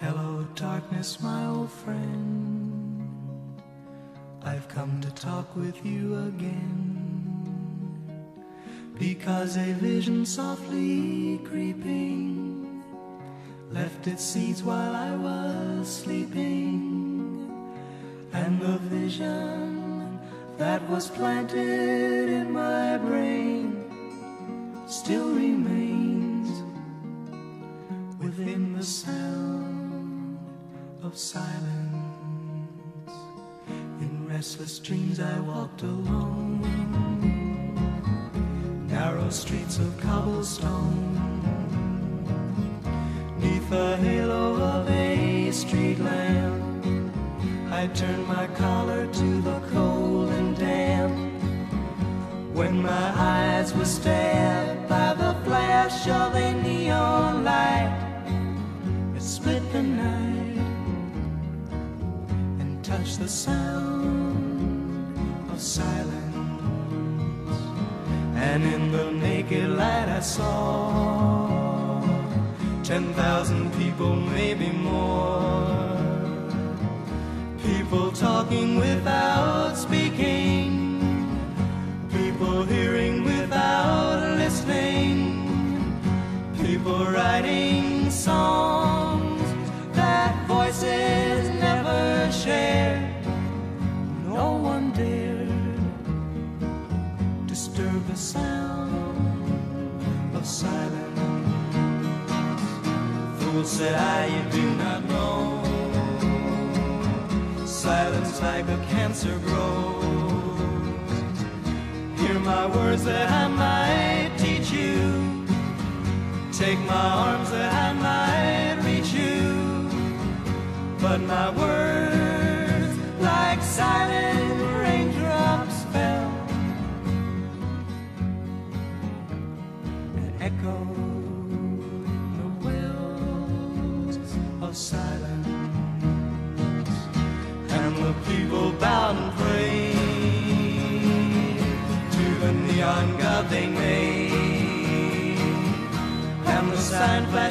Hello darkness, my old friend, I've come to talk with you again, because a vision softly creeping left its seeds while I was sleeping, and the vision that was planted in my brain still remains within the sound of silence. In restless dreams I walked alone, narrow streets of cobblestone, 'neath a halo of a street lamp. I turned my collar to the cold and damp, when my eyes were stabbed by the flash of a neon light. It split the night, touched the sound of silence, and in the naked light I saw 10,000 people, maybe more, people talking without speaking, people hearing without listening, people writing songs that voices never shared. No one dared disturb the sound of silence. Fool, said I, you do not know, silence like a cancer grows. Hear my words that I might teach you, take my arms that I might reach you, but my words, like silent raindrops, fell and echoed the wells of silence. And the people bowed and prayed,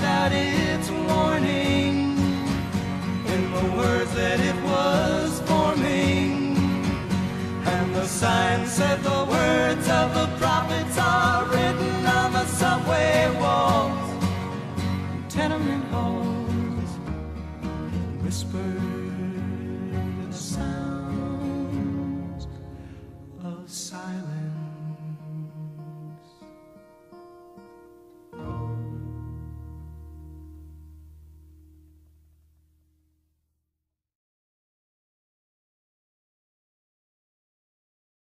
crashed out in